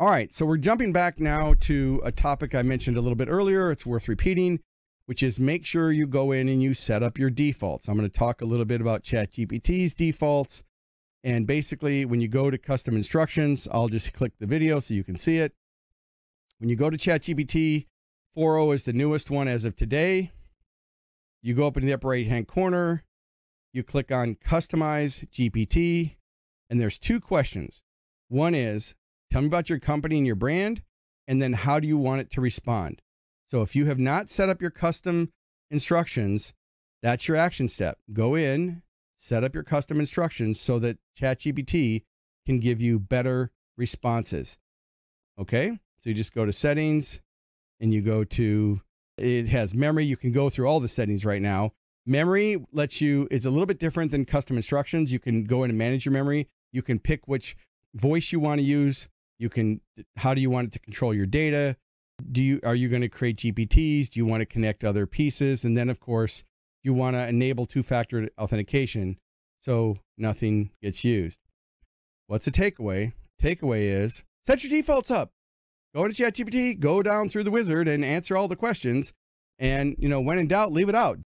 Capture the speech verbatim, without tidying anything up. All right, so we're jumping back now to a topic I mentioned a little bit earlier. It's worth repeating, which is make sure you go in and you set up your defaults. I'm going to talk a little bit about ChatGPT's defaults. And basically, when you go to custom instructions, I'll just click the video so you can see it. When you go to ChatGPT, four point oh is the newest one as of today. You go up in the upper right-hand corner, you click on Customize G P T, and there's two questions. One is, tell me about your company and your brand, and then how do you want it to respond? So if you have not set up your custom instructions, that's your action step. Go in, set up your custom instructions so that ChatGPT can give you better responses. Okay, so you just go to settings and you go to, it has memory. You can go through all the settings right now. Memory lets you, it's a little bit different than custom instructions. You can go in and manage your memory. You can pick which voice you want to use. You can, how do you want it to control your data? Do you, are you going to create G P Ts? Do you want to connect other pieces? And then of course, you want to enable two-factor authentication so nothing gets used. What's the takeaway? Takeaway is set your defaults up. Go into ChatGPT, go down through the wizard and answer all the questions. And, you know, when in doubt, leave it out.